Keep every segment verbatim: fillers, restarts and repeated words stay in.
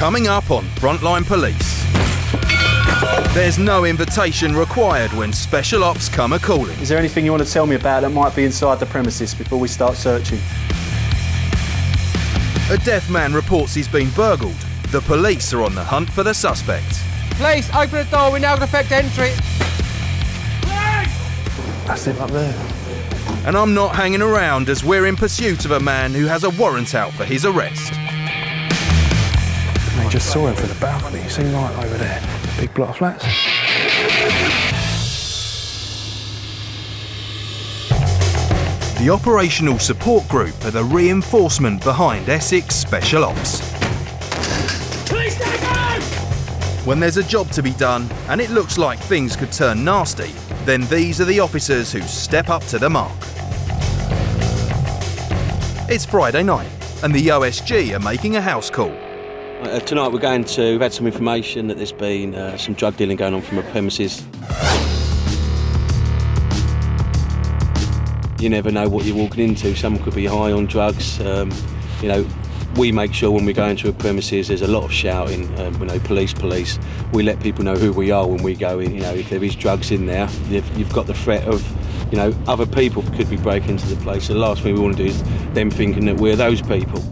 Coming up on Frontline Police. There's no invitation required when special ops come a-calling. Is there anything you want to tell me about that might be inside the premises before we start searching? A deaf man reports he's been burgled. The police are on the hunt for the suspect. Police, open the door. We're now going to effect entry. That's him up there. And I'm not hanging around as we're in pursuit of a man who has a warrant out for his arrest. I just saw him from the balcony. You see right over there, big block of flats. The Operational Support Group are the reinforcement behind Essex Special Ops. Police station! When there's a job to be done and it looks like things could turn nasty, then these are the officers who step up to the mark. It's Friday night and the O S G are making a house call. Uh, tonight we're going to, we've had some information that there's been uh, some drug dealing going on from a premises. You never know what you're walking into. Someone could be high on drugs. Um, you know, we make sure when we go into a premises there's a lot of shouting. Um, you know, police, police. We let people know who we are when we go in. You know, if there is drugs in there, you've, you've got the threat of, you know, other people could be breaking into the place. The last thing we want to do is them thinking that we're those people.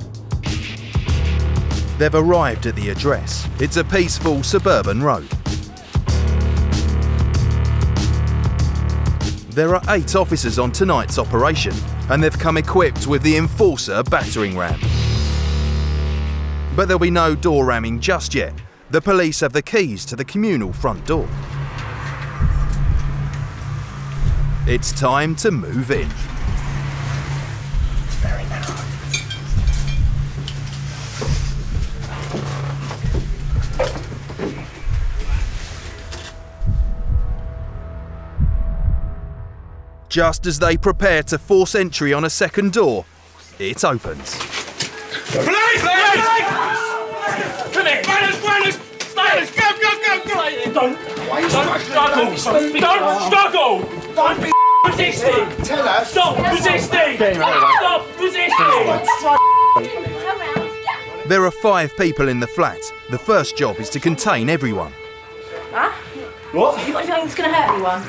They've arrived at the address. It's a peaceful suburban road. There are eight officers on tonight's operation, and they've come equipped with the Enforcer battering ram. But there'll be no door ramming just yet. The police have the keys to the communal front door. It's time to move in. Very narrow. Just as they prepare to force entry on a second door, it opens. Police! Police! Come here! Runners! Runners! Runners! Go! Go! Go! Go! Don't! Don't struggle! Don't struggle! Don't be resisting! Tell us! Stop resisting! Stop resisting! There are five people in the flat. The first job is to contain everyone. Huh? What? You got anything that's going to hurt anyone?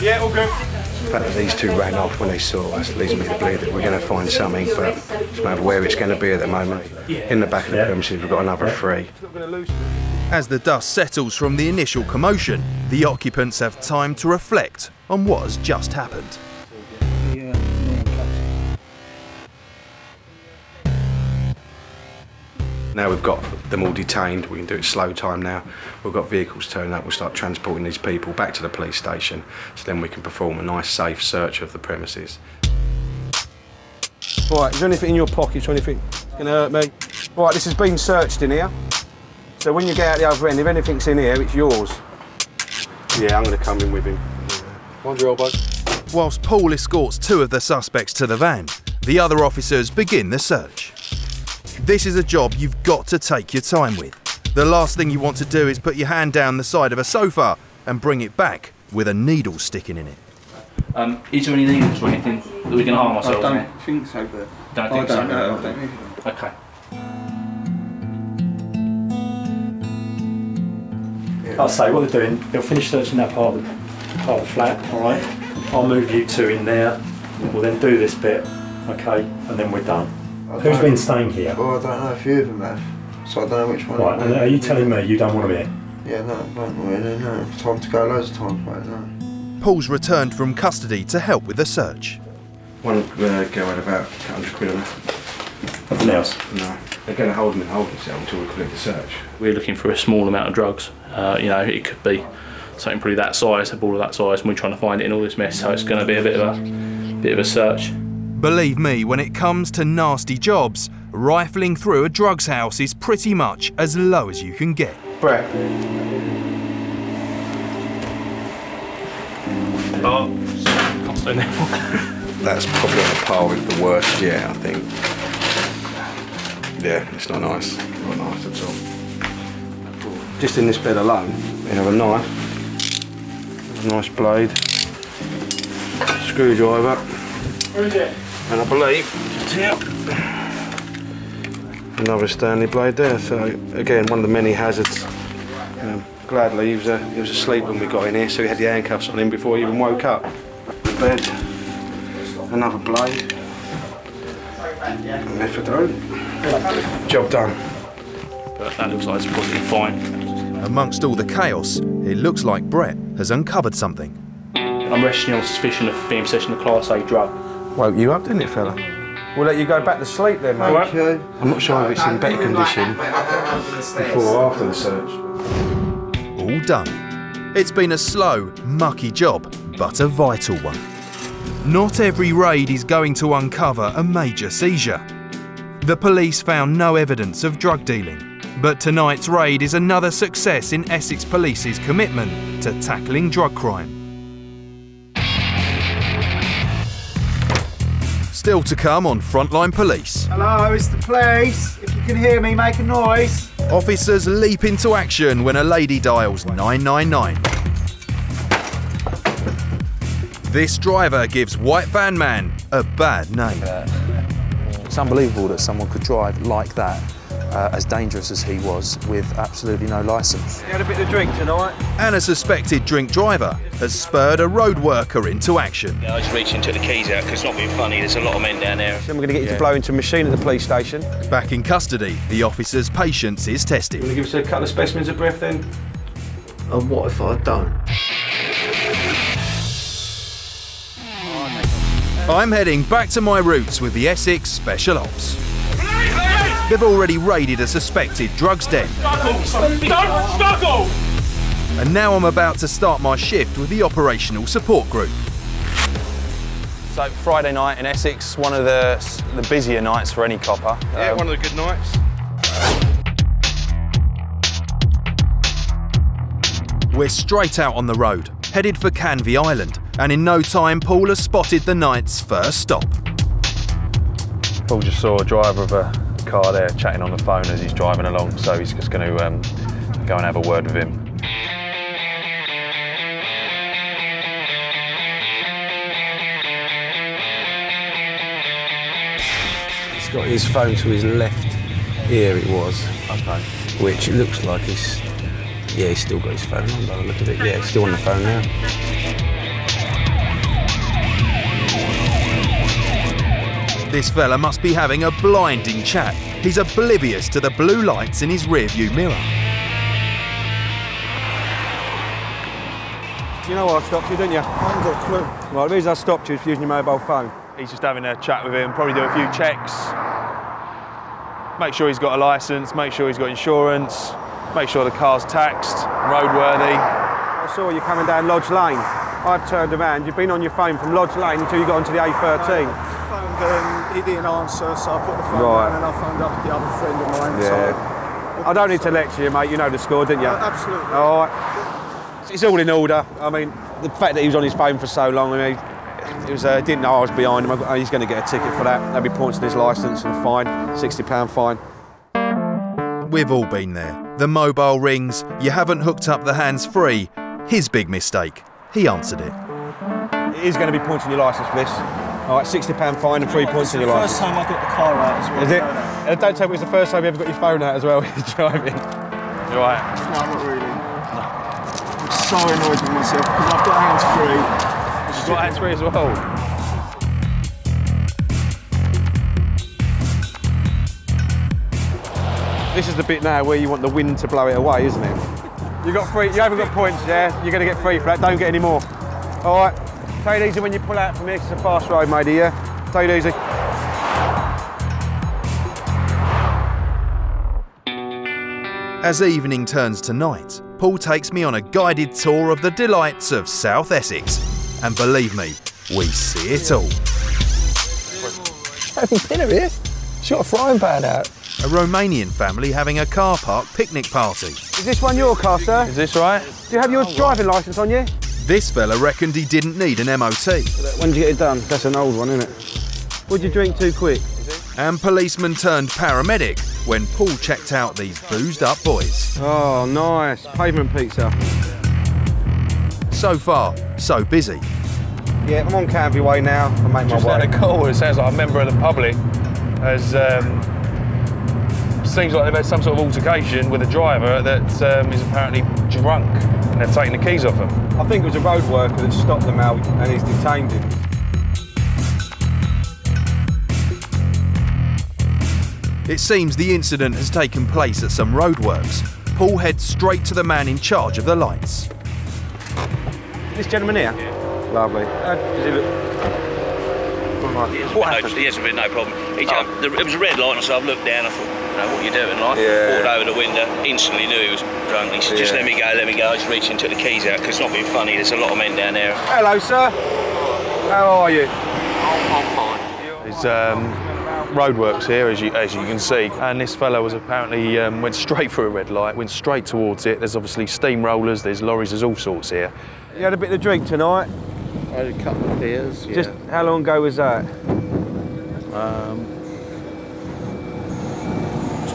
Yeah, all good. The fact that these two ran off when they saw us leads me to believe that we're going to find something, but it's not where it's going to be at the moment. In the back of the premises, we've got another three. As the dust settles from the initial commotion, the occupants have time to reflect on what has just happened. Now we've got them all detained, we can do it slow time now. We've got vehicles turning up, we'll start transporting these people back to the police station, so then we can perform a nice safe search of the premises. All right, is there anything in your pockets or anything that's going to hurt me? All right, this has been searched in here. So when you get out the other end, if anything's in here, it's yours. Yeah, I'm going to come in with him. Mind your elbow. Whilst Paul escorts two of the suspects to the van, the other officers begin the search. This is a job you've got to take your time with. The last thing you want to do is put your hand down the side of a sofa and bring it back with a needle sticking in it. Um, is there any needles or anything that we can harm ourselves? I don't think so, but... Don't think so? No, I don't think so. OK. I'll say, what they're doing, they'll finish searching that part of the, part of the flat, all right? I'll move you two in there, we'll then do this bit, OK, and then we're done. Who's been staying here? Well, I don't know, a few of them have, so I don't know which one. Right, and are you telling me you don't want to be here? Yeah, no, I don't really, no. Time to go loads of times, mate, no. Paul's returned from custody to help with the search. One uh, girl had about a hundred quid on her. Nothing else? No. They're going to hold him and hold himself until we complete the search. We're looking for a small amount of drugs. Uh, you know, it could be something probably that size, a ball of that size, and we're trying to find it in all this mess, so it's going to be a bit of a, bit of a search. Believe me, when it comes to nasty jobs, rifling through a drugs house is pretty much as low as you can get. Brett. Oh, can't stay now. That's probably on par with the worst yet, I think. Yeah, it's not nice. Not nice at all. Just in this bed alone, we have a knife, a nice blade, a screwdriver. Where is it? And I believe, yep, another Stanley blade there. So again, one of the many hazards. Um, gladly, he was, uh, he was asleep when we got in here, so he had the handcuffs on him before he even woke up. The bed, another blade, and methadone. Job done. But that looks like it's probably fine. Amongst all the chaos, it looks like Brett has uncovered something. I'm resting on suspicion of being possession of Class A drug. Woke you up, didn't it, fella? We'll let you go back to sleep then, mate. Right. I'm not sure if it's in better condition before or after the search. All done. It's been a slow, mucky job, but a vital one. Not every raid is going to uncover a major seizure. The police found no evidence of drug dealing, but tonight's raid is another success in Essex Police's commitment to tackling drug crime. Still to come on Frontline Police. Hello, it's the police. If you can hear me, make a noise. Officers leap into action when a lady dials nine nine nine. This driver gives White Van Man a bad name. It's unbelievable that someone could drive like that, uh, as dangerous as he was, with absolutely no licence. You had a bit of drink tonight? And a suspected drink driver has spurred a road worker into action. Yeah, I was reaching to the keys out because it's not being funny, there's a lot of men down there. Then we're going to get you yeah. to blow into a machine at the police station. Back in custody, the officer's patience is tested. You want to give us a couple of specimens of breath then? And what if I don't? I'm heading back to my roots with the Essex Special Ops. They've already raided a suspected drugs den. Don't struggle! And now I'm about to start my shift with the Operational Support Group. So Friday night in Essex, one of the, the busier nights for any copper. Yeah, um, one of the good nights. We're straight out on the road, headed for Canvey Island, and in no time, Paul has spotted the night's first stop. Paul just saw a driver of a car there chatting on the phone as he's driving along, so he's just going to um, go and have a word with him. He's got his phone to his left ear, it was, okay. Which it looks like he's, yeah, he's still got his phone on by the look of it. Yeah, he's still on the phone now. This fella must be having a blinding chat. He's oblivious to the blue lights in his rearview mirror. You know why I stopped you, didn't you? I haven't got a clue. Well, the reason I stopped you is for using your mobile phone. He's just having a chat with him, probably do a few checks. Make sure he's got a licence, make sure he's got insurance, make sure the car's taxed, roadworthy. I saw you coming down Lodge Lane. I turned around, you've been on your phone from Lodge Lane until you got onto the A thirteen. No. Um, he didn't answer, so I put the phone right. down and I phoned up the other friend of mine. Yeah. So I don't need to lecture you, mate. You know the score, didn't you? Uh, absolutely. All right. It's all in order. I mean, the fact that he was on his phone for so long, I mean, he was, uh, didn't know I was behind him. He's going to get a ticket for that. They'll be points on his licence and a fine, sixty pound fine. We've all been there. The mobile rings, you haven't hooked up the hands-free. His big mistake. He answered it. It is going to be points on your licence for this. All right, sixty pound fine and three points in your life. It's the first time I got the car out as well. Is it? Uh, don't tell me it was the first time you ever got your phone out as well when you're driving. You all right? No, not really. No. I'm so annoyed with myself because I've got hands free. You've got hands free as well. This is the bit now where you want the wind to blow it away, isn't it? You got free. You haven't got points, yeah? You're going to get free for that. Don't get any more. All right. Take it easy when you pull out from here, because it's a fast ride, mate, yeah? Take it easy. As evening turns to night, Paul takes me on a guided tour of the delights of South Essex. And believe me, we see it all. Having dinner here? Shot a frying pan out. A Romanian family having a car park picnic party. Is this one your car, sir? Is this right? Do you have your oh, driving right. licence on you? This fella reckoned he didn't need an M O T. When did you get it done? That's an old one, isn't it? Would you drink too quick? And policeman turned paramedic when Paul checked out these boozed up boys. Oh, nice. Pavement pizza. So far, so busy. Yeah, I'm on Canvey Way now. I make my way. Just had a call. It sounds like a member of the public has um, seems like they've had some sort of altercation with a driver that um, is apparently drunk, and they're taking the keys off him. I think it was a road worker that stopped them out, and he's detained him. It seems the incident has taken place at some roadworks. Paul heads straight to the man in charge of the lights. This gentleman here? Yeah. Lovely. Uh, does he look... Right. He what happened? No, he hasn't been no problem. He oh. jumped, there, it was a red light, so I've looked down, I thought, you know, what are you doing, like? Yeah. Walked over the window, instantly knew he was drunk. He said, just yeah. let me go, let me go. I just reached and took the keys out, because it's not being funny, there's a lot of men down there. Hello, sir. How are you? I'm fine. It's, um... roadworks here, as you as you can see, and this fellow was apparently um, went straight through a red light, went straight towards it. There's obviously steamrollers, there's lorries, there's all sorts here. You had a bit of drink tonight? I had a couple of beers. Just yeah. how long ago was that? Um,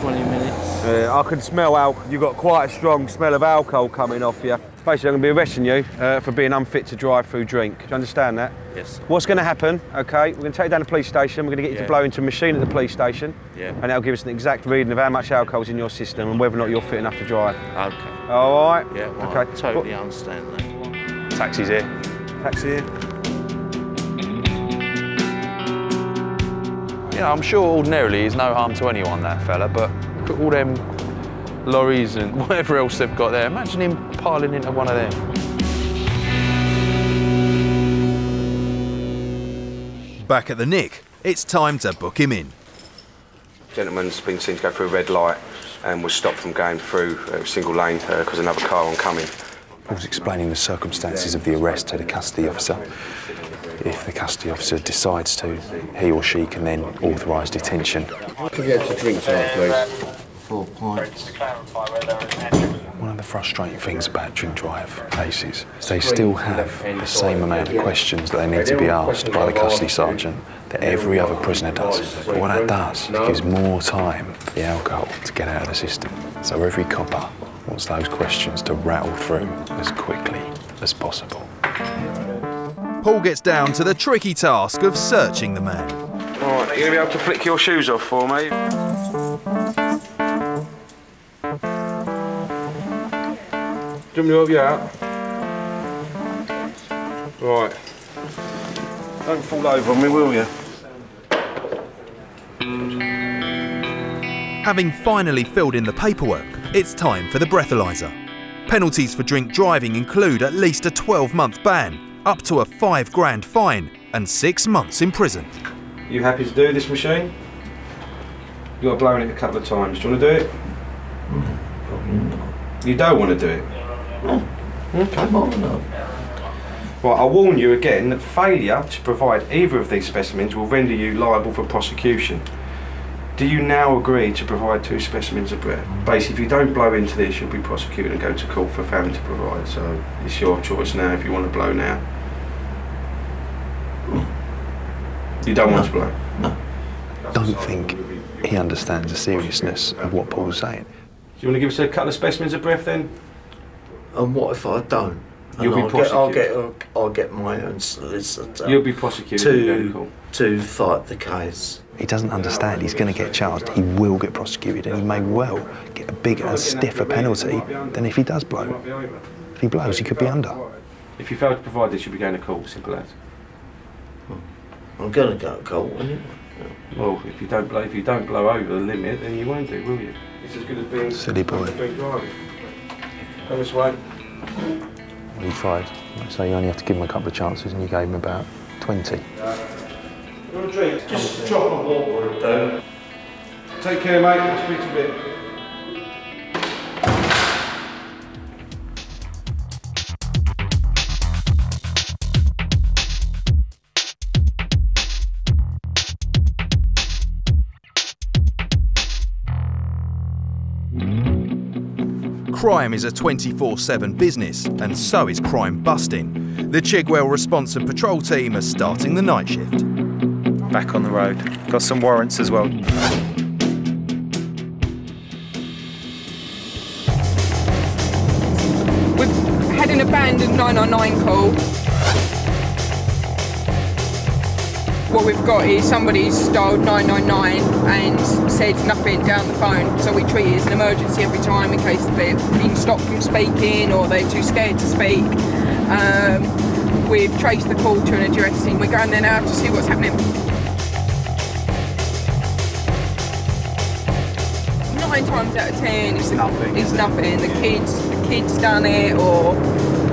twenty minutes. Yeah, I can smell alcohol. You've got quite a strong smell of alcohol coming off you. Basically, I'm going to be arresting you uh, for being unfit to drive through drink. Do you understand that? Yes. What's going to happen, OK, we're going to take you down to the police station, we're going to get you yeah. to blow into a machine at the police station, yeah. and that'll give us an exact reading of how much alcohol's in your system and whether or not you're fit enough to drive. OK. All right? Yeah, well, okay. I totally what? understand that. Taxi's here. Taxi here. You know, I'm sure ordinarily it's no harm to anyone, that fella, but look at all them lorries and whatever else they've got there. Imagine him piling into one of them. Back at the Nick, it's time to book him in. Gentleman's been seen to go through a red light and was stopped from going through a single lane because uh, another car oncoming. I was explaining the circumstances of the arrest to the custody officer. If the custody officer decides to, he or she can then authorise detention. I could get to drink tonight, please. Four points. One of the frustrating things about drink drive cases is they still have the same amount of questions that they need to be asked by the custody sergeant that every other prisoner does. But what that does, it gives more time for the alcohol to get out of the system. So every copper wants those questions to rattle through as quickly as possible. Paul gets down to the tricky task of searching the man. All right, you're going to be able to flick your shoes off for me? Do you want me to help you out? Right. Don't fall over on me, will you? Having finally filled in the paperwork, it's time for the breathalyser. Penalties for drink driving include at least a twelve month ban, up to a five grand fine, and six months in prison. You happy to do this machine? You got blown it a couple of times. Do you want to do it? Probably not. You don't want to do it? No. Okay. No, no. Right, I warn you again that failure to provide either of these specimens will render you liable for prosecution. Do you now agree to provide two specimens of breath? Basically, if you don't blow into this, you'll be prosecuted and go to court for failing to provide. So it's your choice now if you want to blow now. You don't no. want to blow? No. I don't think he understands the seriousness of what Paul's saying. Do you want to give us a couple of specimens of breath then? And what if I don't? You'll be I'll prosecuted. Get, I'll, get, I'll, I'll get my own solicitor. You'll be prosecuted. To, to fight the case. He doesn't understand he's going to get charged. He will get prosecuted and he may well get a bigger and stiffer penalty than if he does blow. If he blows, he could be under. If you fail to provide this, you'll be going to court, simple as. I'm going to go to court, anyway. Well, if you don't blow, if you don't blow over the limit, then you won't do, will you? It's as good as being... Silly boy. Come this way. Well, you tried. So you only have to give him a couple of chances, and you gave him about twenty. You want a drink? Just drop a water and down. Take care, mate. I'll speak to you Crime is a twenty-four seven business, and so is crime busting. The Chigwell Response and Patrol Team are starting the night shift. Back on the road. Got some warrants as well. We've had an abandoned nine nine nine call. what we've got is somebody's dialed nine nine nine and said nothing down the phone, so we treat it as an emergency every time in case they've been stopped from speaking or they're too scared to speak. Um, we've traced the call to an address and we're going there now to see what's happening. Nine times out of ten it's nothing. It's nothing. The kids, the kids done it, or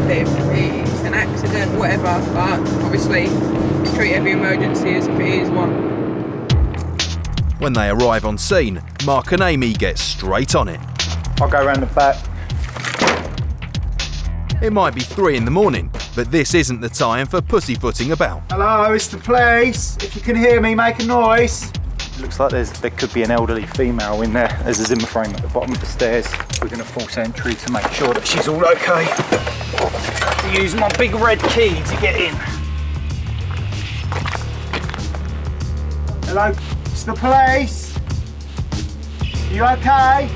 they've, it's an accident, whatever. But obviously, treat every emergency as if it is one. When they arrive on scene, Mark and Amy get straight on it. I'll go round the back. It might be three in the morning, but this isn't the time for pussyfooting about. Hello, it's the police. If you can hear me, make a noise. Looks like there's, there could be an elderly female in there. There's a Zimmer frame at the bottom of the stairs. We're going to force entry to make sure that she's all okay. I have to use my big red key to get in. Hello, it's the police. Are you okay?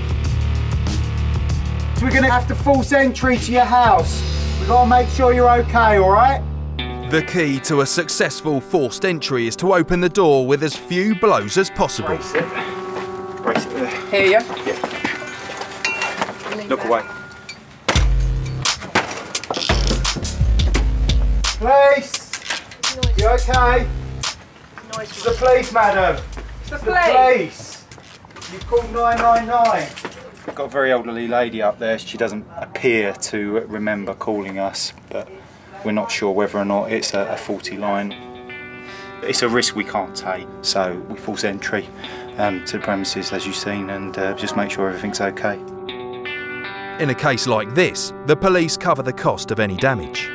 So we're going to have to force entry to your house. We've got to make sure you're okay, all right? The key to a successful forced entry is to open the door with as few blows as possible. Brace it. Brace it there. Here you go. Yeah. Look away. Police! You okay? It's the police, madam. It's the police. You've called nine nine nine. We've got a very elderly lady up there. She doesn't appear to remember calling us, but we're not sure whether or not it's a, a faulty line. It's a risk we can't take, so we force entry um, to the premises, as you've seen, and uh, just make sure everything's okay. In a case like this, the police cover the cost of any damage.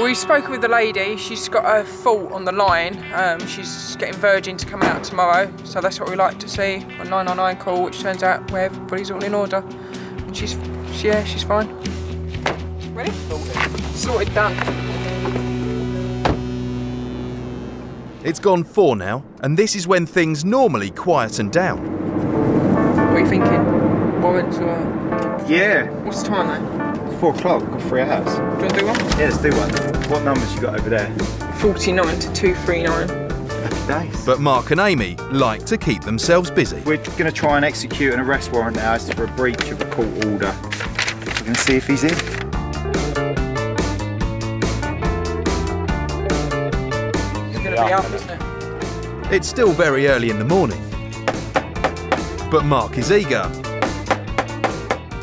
We've spoken with the lady. She's got a fault on the line. Um, she's getting Virgin to come out tomorrow, so that's what we like to see, a nine nine nine call, which turns out where everybody's all in order. And she's, yeah, she's fine. Ready? Sorted, done. It's gone four now, and this is when things normally quieten down. What are you thinking? Warrants or...? Yeah. What's the time now? It's four o'clock, got three hours. Do you want to do one? Yeah, let's do one. What numbers you got over there? forty-nine to two thirty-nine. Happy days. But Mark and Amy like to keep themselves busy. We're going to try and execute an arrest warrant now as for a breach of a court order. We're going to see if he's in. Up, isn't it? It's still very early in the morning, but Mark is eager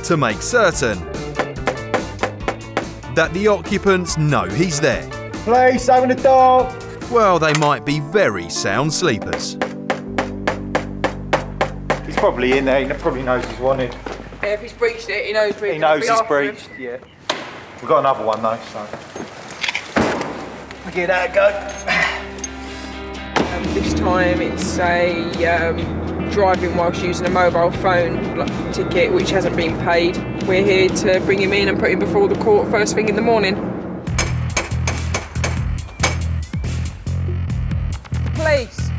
to make certain that the occupants know he's there. Police, open the door! Well, they might be very sound sleepers. He's probably in there, he probably knows he's wanted. Yeah, if he's breached it, he knows breached. He knows he's breached, yeah. We've got another one though, so... I'll give that a go. This time it's a um, driving whilst using a mobile phone like, ticket which hasn't been paid. We're here to bring him in and put him before the court first thing in the morning. Police!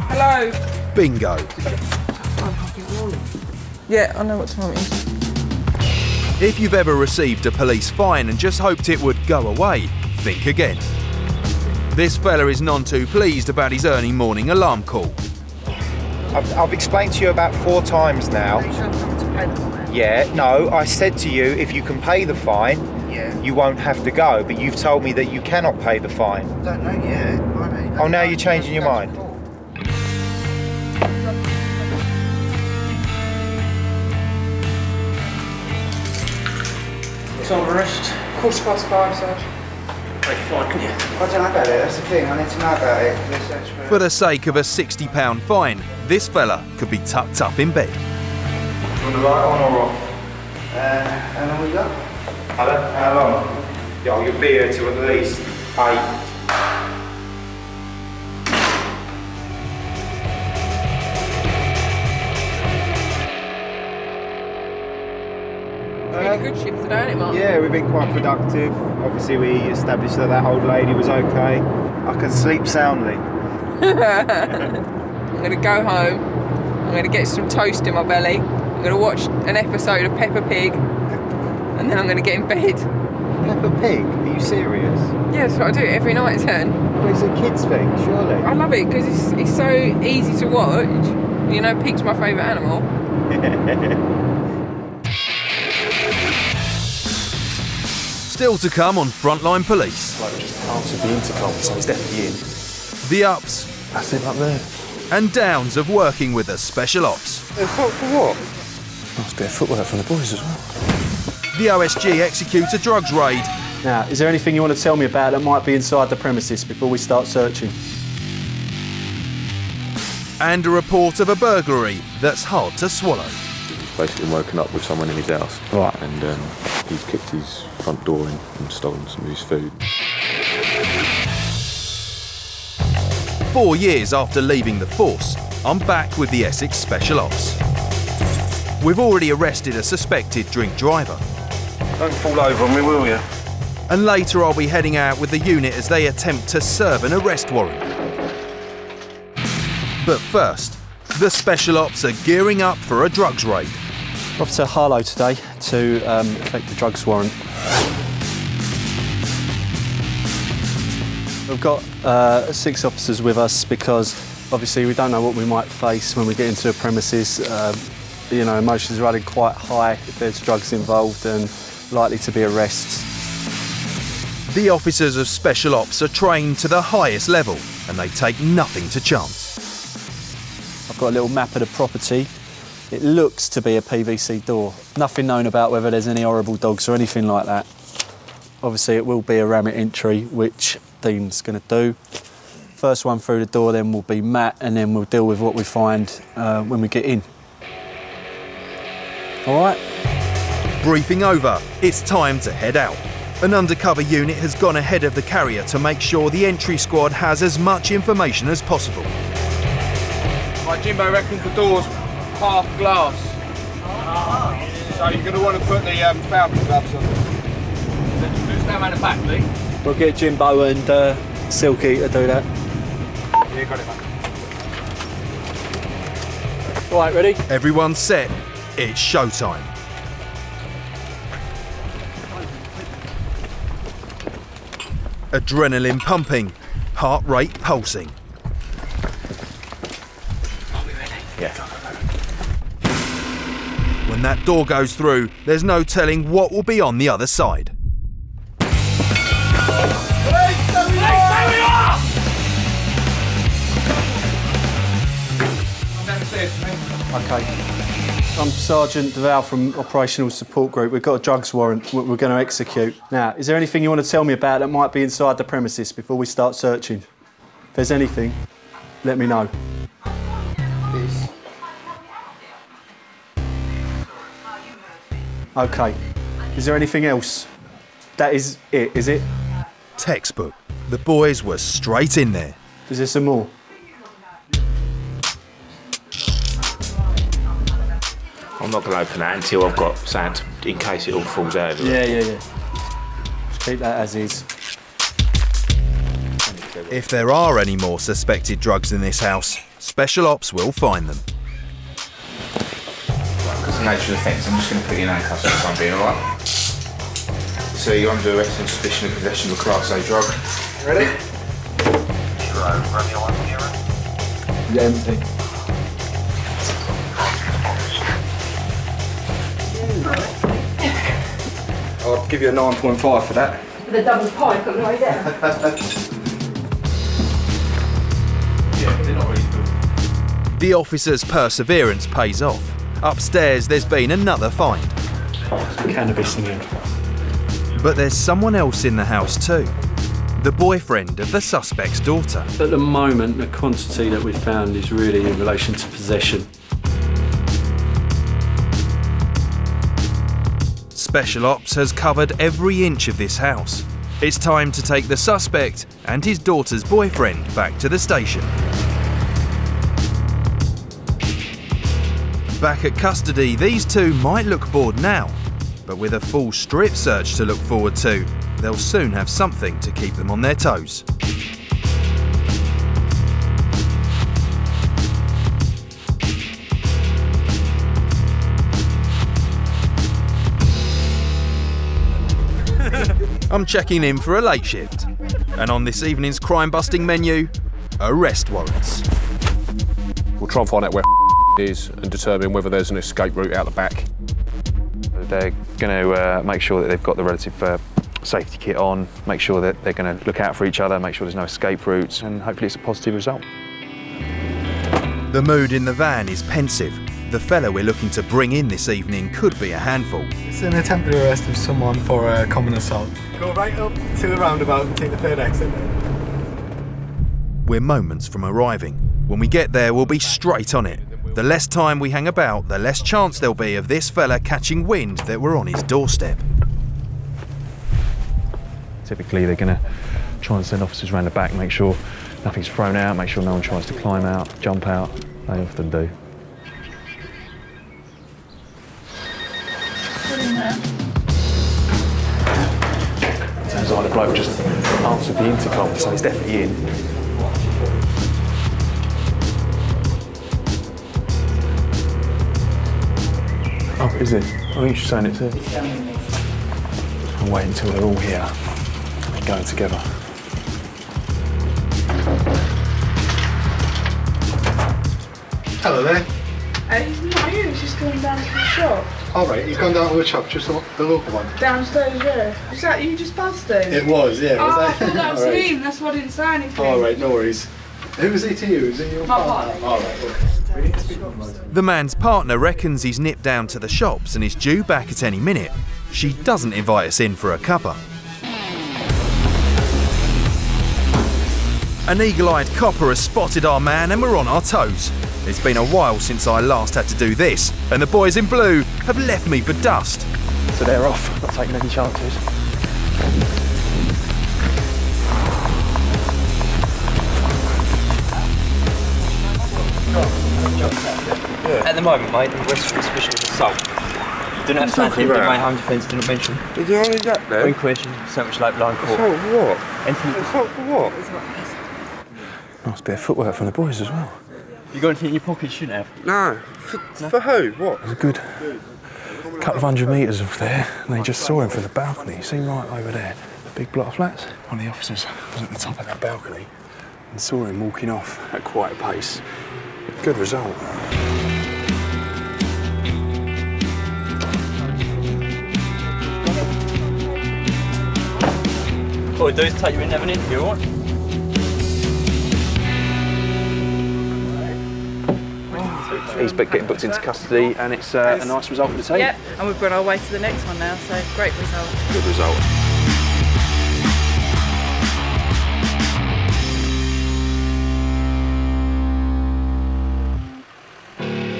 Hello! Bingo! Yeah, I know what time it is. If you've ever received a police fine and just hoped it would go away, think again. This fella is none too pleased about his early morning alarm call. I've, I've explained to you about four times now. Are you sure to pay the fine? Yeah, no, I said to you, if you can pay the fine, yeah. You won't have to go, but you've told me that you cannot pay the fine. I don't know yet. I mean, oh, now you're changing your mind. It's on arrest. Quarter past five, Sergeant. Fine, can you? I don't know about it, that's the thing, I need to know about it. For the sake of a sixty pound fine, this fella could be tucked up in bed. On the light on or off? Uh, how long we got? Hello? How long? Yeah, you'll be here till at least eight. Good shift today, ain't it, Mark? Yeah, we've been quite productive. Obviously, we established that that old lady was okay. I can sleep soundly. I'm going to go home. I'm going to get some toast in my belly. I'm going to watch an episode of Peppa Pig, and then I'm going to get in bed. Peppa Pig? Are you serious? Yeah, that's what I do every night, then. But it's a kids thing, surely. I love it because it's, it's so easy to watch. You know, pig's my favourite animal. Still to come on Frontline Police. Like, just answered the intercom, so he's definitely in. The ups. That's it up there. And downs of working with a special ops. For what? Must be a footwork from the boys as well. The O S G executes a drugs raid. Now, is there anything you want to tell me about that might be inside the premises before we start searching? And a report of a burglary that's hard to swallow. Basically woken up with someone in his house. Right. And um, he's kicked his front door in and stolen some of his food. Four years after leaving the force, I'm back with the Essex Special Ops. We've already arrested a suspected drink driver. Don't fall over on me, will you? And later I'll be heading out with the unit as they attempt to serve an arrest warrant. But first, the Special Ops are gearing up for a drugs raid. We're off to Harlow today to um, effect the drugs warrant. We've got uh, six officers with us because obviously we don't know what we might face when we get into a premises. Uh, you know, emotions are running quite high if there's drugs involved and likely to be arrests. The officers of Special Ops are trained to the highest level and they take nothing to chance. I've got a little map of the property. It looks to be a P V C door. Nothing known about whether there's any horrible dogs or anything like that. Obviously, it will be a rammed entry, which Dean's going to do. First one through the door then will be Matt, and then we'll deal with what we find uh, when we get in. All right? Briefing over, it's time to head out. An undercover unit has gone ahead of the carrier to make sure the entry squad has as much information as possible. Right, Jimbo reckons the door's half glass. Oh, yeah. So you're going to want to put the um, Falcon gloves on. Who's now at the back, Lee? We'll get Jimbo and uh, Silky to do that. Yeah, got it, mate. Right, ready? Everyone's set. It's showtime. Adrenaline pumping, heart rate pulsing. Yeah. When that door goes through, there's no telling what will be on the other side. Police, there we are! OK. I'm Sergeant DeVal from Operational Support Group. We've got a drugs warrant we're going to execute. Now, is there anything you want to tell me about that might be inside the premises before we start searching? If there's anything, let me know. OK, is there anything else? That is it, is it? Textbook. The boys were straight in there. Is there some more? I'm not going to open that until I've got something, in case it all falls over. Yeah, yeah, yeah. Just keep that as is. If there are any more suspected drugs in this house, Special Ops will find them. Nature of the offence, I'm just going to put you in handcuffs for the time being, alright? So you're under arrest on suspicion of possession of a Class A drug. Ready? Zero, radio one zero. Yeah, empty. I'll give you a nine point five for that. With a double pipe on the way down. Yeah, they're not really good. The officer's perseverance pays off. Upstairs, there's been another find. Cannabis in here. But there's someone else in the house too. The boyfriend of the suspect's daughter. At the moment, the quantity that we found is really in relation to possession. Special Ops has covered every inch of this house. It's time to take the suspect and his daughter's boyfriend back to the station. Back at custody, these two might look bored now, but with a full strip search to look forward to, they'll soon have something to keep them on their toes. I'm checking in for a late shift. And on this evening's crime-busting menu, arrest warrants. We'll try and find out where is and determine whether there's an escape route out the back. They're going to uh, make sure that they've got the relative uh, safety kit on, make sure that they're going to look out for each other, make sure there's no escape routes, and hopefully it's a positive result. The mood in the van is pensive. The fellow we're looking to bring in this evening could be a handful. It's an attempted arrest of someone for a common assault. Go right up to the roundabout and take the third exit. We're moments from arriving. When we get there, we'll be straight on it. The less time we hang about, the less chance there'll be of this fella catching wind that we're on his doorstep. Typically, they're going to try and send officers around the back, make sure nothing's thrown out, make sure no one tries to climb out, jump out. They often do. Sounds like the bloke just answered the intercom, so he's definitely in. Oh, is it? I think she's saying it's it. I'll wait until they're all here and go together. Hello there. Uh, he's not here, he's just going down to the shop. All right, he's gone down to the shop, just the, the local one. Downstairs, yeah. Was that you just passed him? It was, yeah. Was oh, that? I thought that was right. Him, that's why I didn't say anything. All right, no worries. Who was he to you? Was he your partner? partner? All right, okay. The man's partner reckons he's nipped down to the shops and is due back at any minute. She doesn't invite us in for a cuppa. An eagle-eyed copper has spotted our man and we're on our toes. It's been a while since I last had to do this, and the boys in blue have left me for dust. So they're off, not taking any chances. At the moment, mate, the arrest for suspicion of assault. Didn't have to do with my home defence, didn't mention. Did you only get there? Green question, sandwich like blind court. Assault for what? Anything? Assault for what? Nice bit of footwork from the boys as well. You got anything in your pocket you shouldn't have? No. For, no. for who? What? There's a good couple of hundred metres of there, and they just saw him from the balcony. You see right over there, the big block of flats? One of the officers was at the top of that balcony and saw him walking off at quite a pace. Good result. All we do is take you in and have an interview, all right? Oh, he's getting booked into custody and it's uh, a nice result for the team. Yep, and we've got our way to the next one now, so great result. Good result.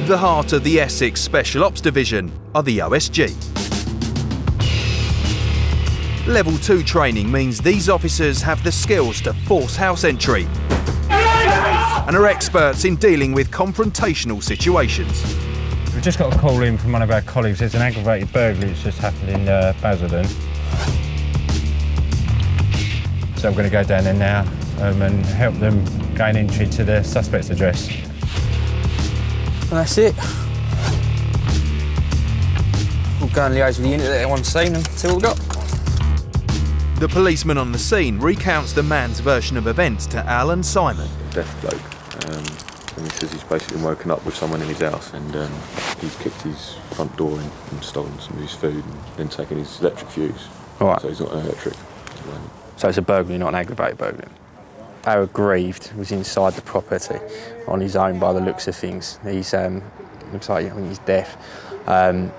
The heart of the Essex Special Ops Division are the O S G. Level two training means these officers have the skills to force house entry and are experts in dealing with confrontational situations. We've just got a call in from one of our colleagues. There's an aggravated burglary that's just happened in uh, Basildon. So I'm going to go down there now um, and help them gain entry to the suspect's address. And that's it. We'll go and liaise with the unit that everyone's seen until we've got. The policeman on the scene recounts the man's version of events to Al and Simon. Deaf bloke. Um, and he says he's basically woken up with someone in his house and um, he's kicked his front door in and stolen some of his food and then taken his electric fuse. All right. So he's not an electric. So it's a burglary, not an aggravated burglary. Our aggrieved was inside the property on his own by the looks of things. He's um, looks like I mean, he's deaf. Um,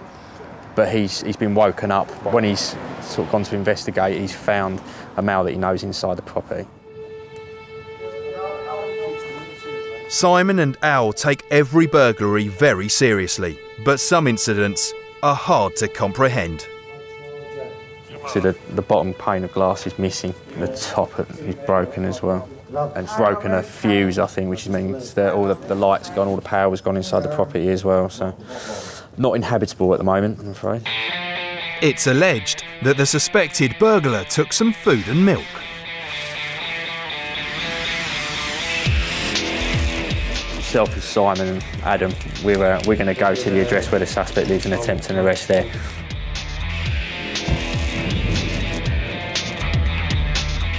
But he's, he's been woken up. When he's sort of gone to investigate, he's found a male that he knows inside the property. Simon and Al take every burglary very seriously, but some incidents are hard to comprehend. So the, the bottom pane of glass is missing, the top is broken as well. And it's broken a fuse, I think, which means that all the, the light's gone, all the power's gone inside the property as well. So. Not inhabitable at the moment, I'm afraid. It's alleged that the suspected burglar took some food and milk. Myself and Simon and Adam, we're, uh, we're going to go to the address where the suspect lives and attempt an arrest there.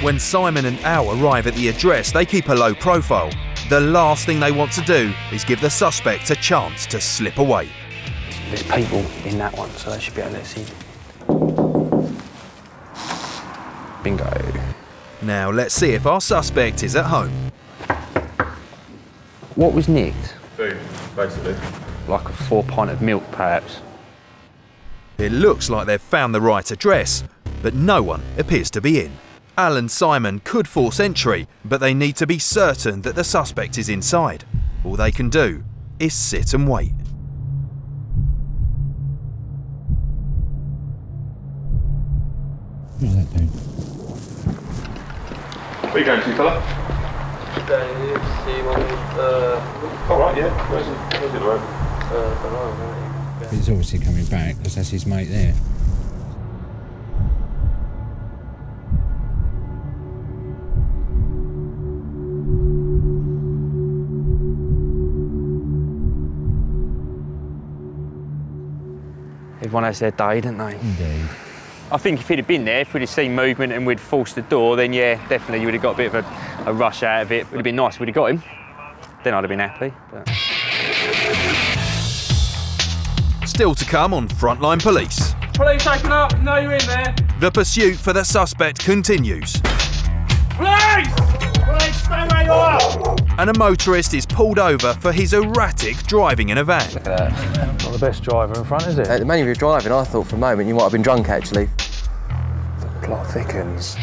When Simon and Al arrive at the address, they keep a low profile. The last thing they want to do is give the suspects a chance to slip away. There's people in that one, so they should be able to see. Bingo. Now let's see if our suspect is at home. What was nicked? Food, basically. Like a four-pint of milk, perhaps. It looks like they've found the right address, but no one appears to be in. Al and Simon could force entry, but they need to be certain that the suspect is inside. All they can do is sit and wait. What is that doing? Where are you going to, fella? Uh, Alright, yeah. Where's it, where's it right? Uh, I don't know. He's obviously coming back, because that's his mate there. Everyone has their day, don't they? Indeed. I think if he'd have been there, if we'd have seen movement and we'd forced the door, then yeah, definitely you would have got a bit of a, a rush out of it. It would have been nice if we'd have got him. Then I'd have been happy. But... Still to come on Frontline Police. Police, open up. No, you're in there. The pursuit for the suspect continues. Police! Police, stay where you are! And a motorist is pulled over for his erratic driving in a van. Look at that. The best driver in front, is it? At the moment you were driving, I thought for a moment you might have been drunk, actually. The plot thickens.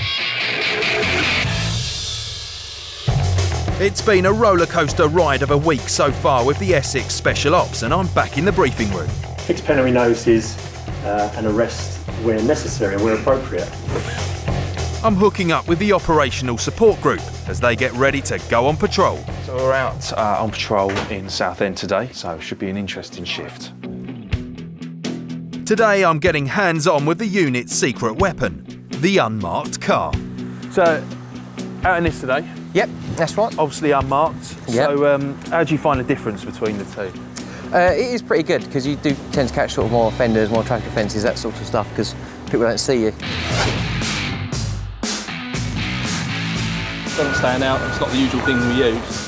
It's been a roller coaster ride of a week so far with the Essex Special Ops, and I'm back in the briefing room. Fixed penalty notice is uh, an arrest where necessary, where appropriate. I'm hooking up with the Operational Support Group as they get ready to go on patrol. So we're out uh, on patrol in Southend today, so it should be an interesting shift. Today I'm getting hands-on with the unit's secret weapon, the unmarked car. So, out in this today? Yep, that's right. Obviously unmarked, yep. So um, how do you find the difference between the two? Uh, it is pretty good, because you do tend to catch sort of more offenders, more traffic offences, that sort of stuff, because people don't see you. Doesn't stand out, it's not the usual thing we use.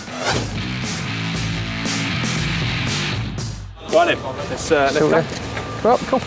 Right then, let's, uh, let's go. Right, cool.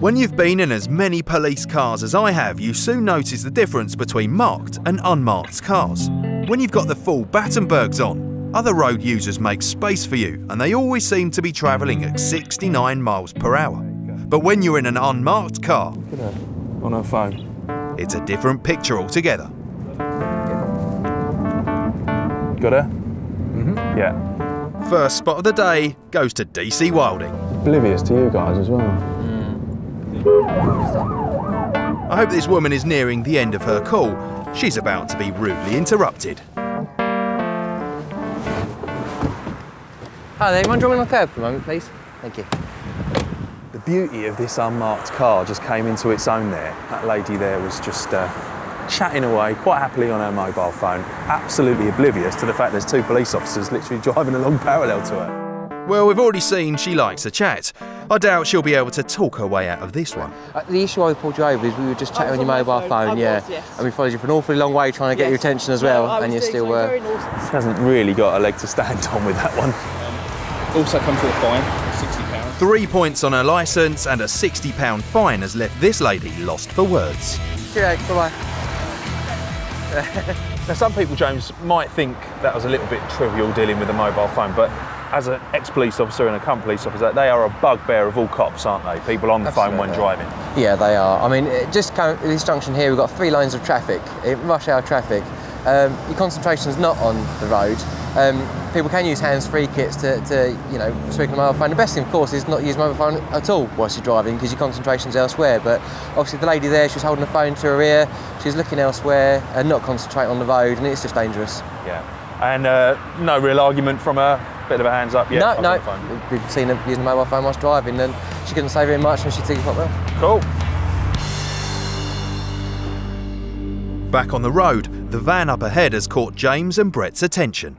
When you've been in as many police cars as I have, you soon notice the difference between marked and unmarked cars. When you've got the full Battenbergs on, other road users make space for you, and they always seem to be travelling at sixty-nine miles per hour. But when you're in an unmarked car, on her phone, it's a different picture altogether. Got her? Mm-hmm. Yeah. First spot of the day goes to D C Wilding. Oblivious to you guys as well. Mm. I hope this woman is nearing the end of her call. She's about to be rudely interrupted. Hi there, do you mind dropping on the curb for a moment, please? Thank you. The beauty of this unmarked car just came into its own there. That lady there was just uh, chatting away quite happily on her mobile phone, absolutely oblivious to the fact there's two police officers literally driving along parallel to her. Well, we've already seen she likes a chat. I doubt she'll be able to talk her way out of this one. Uh, the issue I pulled you over is we were just chatting on your mobile phone, phone yeah, was, yes. And we followed you for an awfully long way trying to yes. get your attention as well, yeah, and you're still... Uh, she hasn't really got a leg to stand on with that one. Also comes with a fine, sixty pounds. Three points on her licence and a sixty pound fine has left this lady lost for words. Cheerio, bye-bye. Now, some people, James, might think that was a little bit trivial dealing with a mobile phone, but as an ex-police officer and a current police officer, they are a bugbear of all cops, aren't they? People on the Absolutely. phone when driving. Yeah, they are. I mean, just at this junction here, we've got three lanes of traffic, rush hour traffic. Um, your concentration's not on the road. Um, people can use hands-free kits to, to, you know, speak on a mobile phone. The best thing, of course, is not use mobile phone at all whilst you're driving, because your concentration's elsewhere. But obviously the lady there, she's holding the phone to her ear, she's looking elsewhere and not concentrating on the road, and it's just dangerous. Yeah, and uh, no real argument from her, bit of a hands up. Yeah, no, no, we've seen her using a mobile phone whilst driving, and she couldn't say very much and she took it quite well. Cool. Back on the road, the van up ahead has caught James and Brett's attention.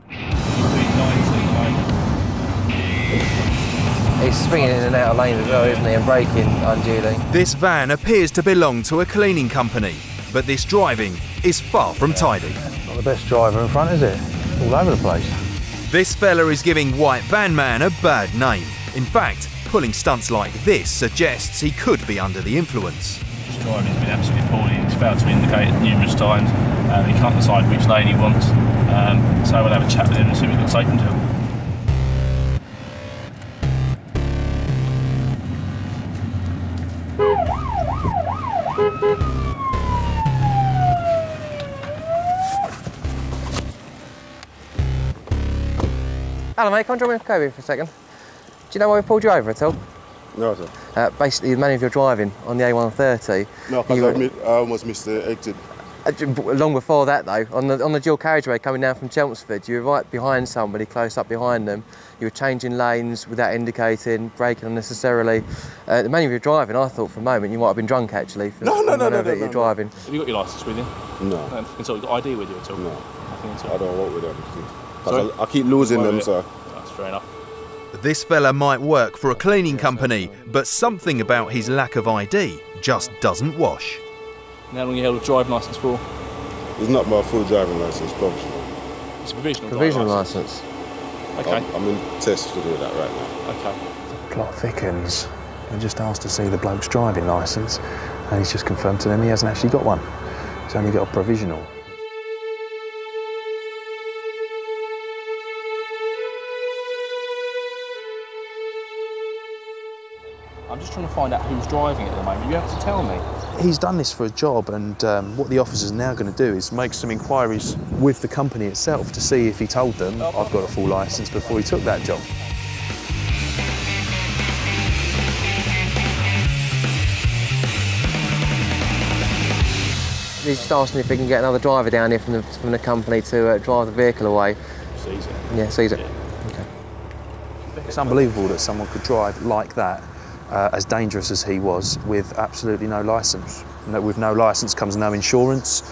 He's swinging in and out of lanes as well, isn't he, and braking unduly. This van appears to belong to a cleaning company, but this driving is far from tidy. Not the best driver in front, is it? All over the place. This fella is giving White Van Man a bad name. In fact, pulling stunts like this suggests he could be under the influence. His driving's been absolutely poorly. He's failed to indicate numerous times. Um, he can't decide which lane he wants. Um, so we'll have a chat with him and see if we can take him to him. Hello mate, can I drop in Kobe for a second? Do you know why we pulled you over at all? No sir. Uh, basically the man of your driving on the A one thirty. No, because I, mi I almost missed the exit. Uh, long before that though, on the, on the dual carriageway coming down from Chelmsford, you were right behind somebody, close up behind them. You were changing lanes without indicating, braking unnecessarily. Uh, the man of your driving, I thought for a moment you might have been drunk actually. For no, no, no, no, no, you're no, driving. Have you got your licence with you? No. no. And so, you got I D with you at all? No. I, think so. I don't walk with them. I, I keep losing them, so... That's fair enough. This fella might work for a cleaning company, but something about his lack of I D just doesn't wash. And how long you held a driving licence for? It's not my full driving licence, provisional. It's a provisional Provisional licence. OK. I'm, I'm in tests to do that right now. OK. The plot thickens. They just asked to see the bloke's driving licence, and he's just confirmed to them he hasn't actually got one. He's only got a provisional. I'm just trying to find out who's driving at the moment. You have to tell me. He's done this for a job, and um, what the officer's now going to do is make some inquiries with the company itself to see if he told them, I've got a full licence before he took that job. He's just asking if we can get another driver down here from the, from the company to uh, drive the vehicle away. Sees it. Yeah, sees it. Yeah. Okay. It's unbelievable that someone could drive like that. Uh, as dangerous as he was, with absolutely no licence. No, with no licence comes no insurance.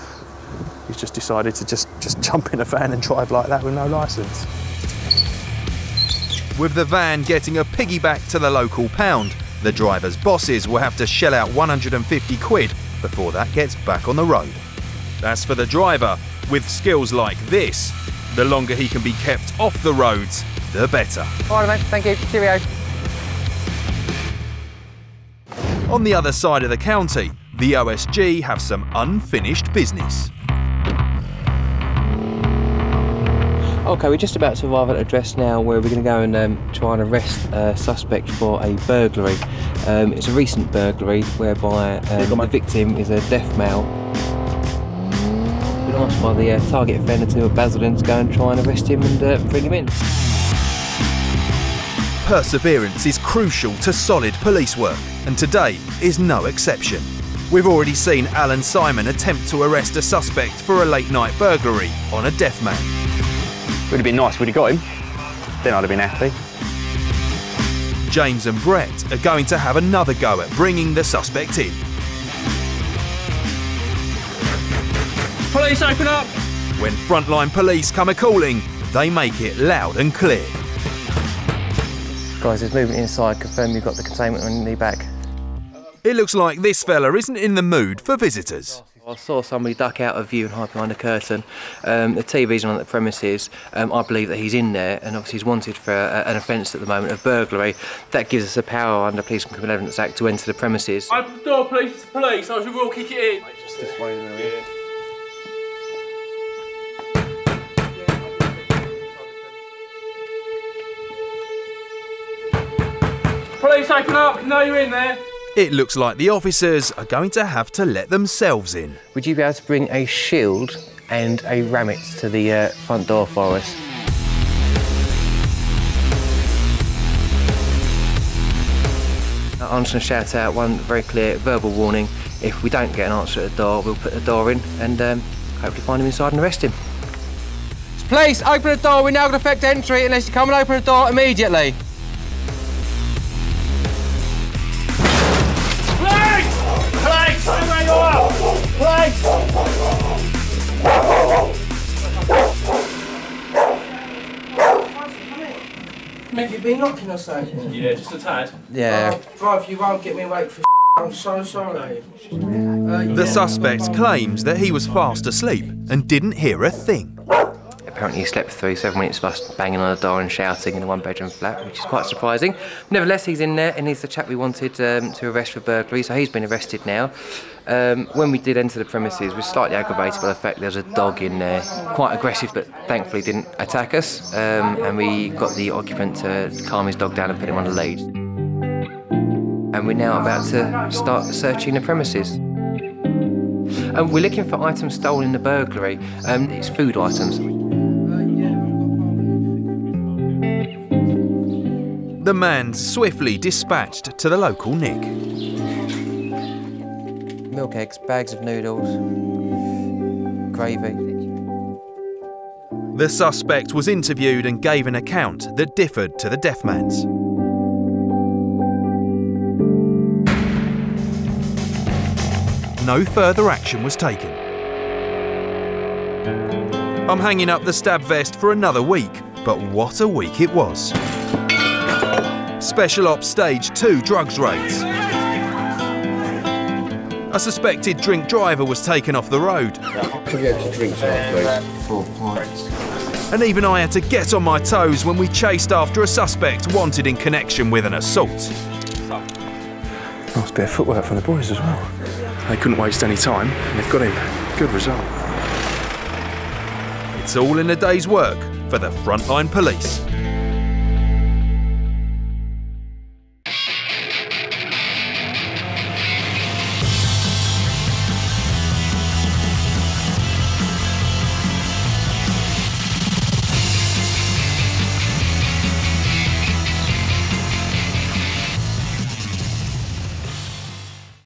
He's just decided to just, just jump in a van and drive like that with no licence. With the van getting a piggyback to the local pound, the driver's bosses will have to shell out one hundred and fifty quid before that gets back on the road. As for the driver, with skills like this, the longer he can be kept off the roads, the better. All right, mate, thank you. Cheerio. On the other side of the county, the O S G have some unfinished business. OK, we're just about to arrive at an address now where we're going to go and um, try and arrest a suspect for a burglary. Um, it's a recent burglary whereby um, the victim is a deaf male. We've been asked by the uh, target offender to Basildon to go and try and arrest him and uh, bring him in. Perseverance is crucial to solid police work, and today is no exception. We've already seen Alan Simon attempt to arrest a suspect for a late-night burglary on a deaf man. Would have been nice if we'd have got him, then I'd have been happy. James and Brett are going to have another go at bringing the suspect in. Police, open up! When Frontline Police come a-calling, they make it loud and clear. Guys, there's movement inside. Confirm you've got the containment on the back. It looks like this fella isn't in the mood for visitors. I saw somebody duck out of view and hide behind a curtain. Um, the T V's on the premises. Um, I believe that he's in there, and obviously he's wanted for a, an offence at the moment of burglary. That gives us the power under Police and Criminal Evidence Act to enter the premises. Open the door, please. It's the police. I will kick it in. Mate, just this way, now, yeah. Yeah. Police, open up! No, you're in there! It looks like the officers are going to have to let themselves in. Would you be able to bring a shield and a rammet to the uh, front door for us? I'm just going to shout out one very clear verbal warning. If we don't get an answer at the door, we'll put the door in and um, hopefully find him inside and arrest him. Police, open the door. We're now going to effect entry unless you come and open the door immediately. Police! Come Have you been knocking or something? Yeah, just a tad. Yeah. Uh, bro, you won't get me awake for s***, I'm so sorry. Uh, yeah. The suspect claims that he was fast asleep and didn't hear a thing. Apparently he slept through seven minutes of us banging on the door and shouting in a one-bedroom flat, which is quite surprising. Nevertheless, he's in there, and he's the chap we wanted um, to arrest for burglary, so he's been arrested now. Um, when we did enter the premises, we were slightly aggravated by the fact there was a dog in there, quite aggressive, but thankfully didn't attack us, um, and we got the occupant to calm his dog down and put him on a lead. And we're now about to start searching the premises. Um, we're looking for items stolen in the burglary. Um, it's food items. The man's swiftly dispatched to the local nick. Milk eggs, bags of noodles, gravy. The suspect was interviewed and gave an account that differed to the deaf man's. No further action was taken. I'm hanging up the stab vest for another week, but what a week it was. Special Ops Stage two drugs raids. A suspected drink driver was taken off the road. And even I had to get on my toes when we chased after a suspect wanted in connection with an assault. Nice bit of footwork for the boys as well. They couldn't waste any time, and they've got him. Good result. It's all in a day's work for the Frontline Police.